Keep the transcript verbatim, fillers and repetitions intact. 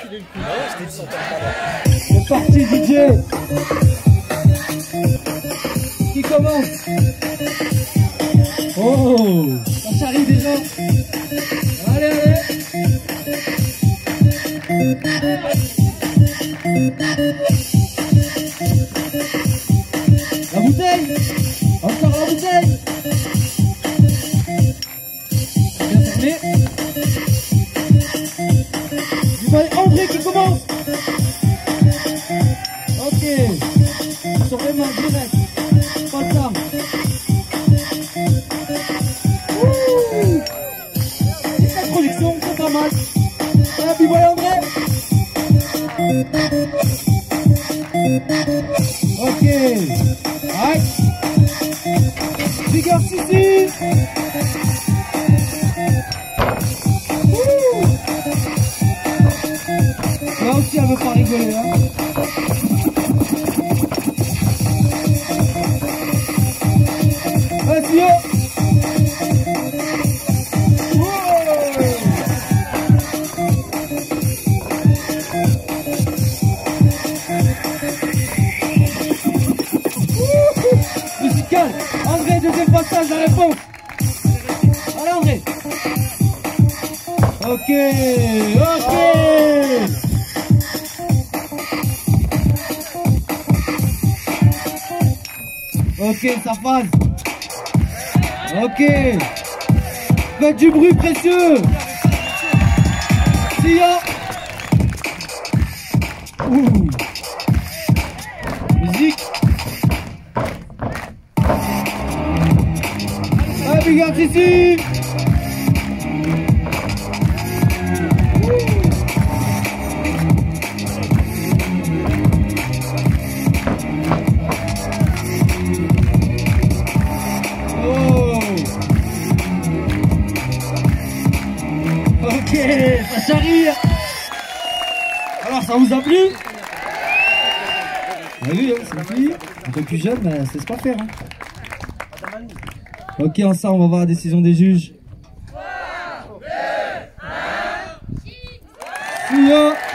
C'est parti Didier. Qui commence? Oh, ça arrive déjà. Allez, allez. La bouteille. Encore la bouteille. Bien fermé. André qui commence. Ok. Sur les mains, direct. Pas de temps. Wouh. C'est la projection, c'est pas mal. Voilà, puis voilà André. Ok. Right. Big up Sissi. Là aussi elle veut pas rigoler hein. Précieux. Musical. André, deuxième passage, la réponse. Allez André. Ok, ok oh. Ok, ça passe. Ok. Faites du bruit, Précieux. Sia. Ouh. Musique. Ah, big up ici. Ok, ça charrie. Alors ça vous a plu? Ah oui, c'est une fille, un peu plus jeune, mais elle sait pas faire. Hein. Ok, ensemble, on va voir la décision des juges. trois, deux, un, six.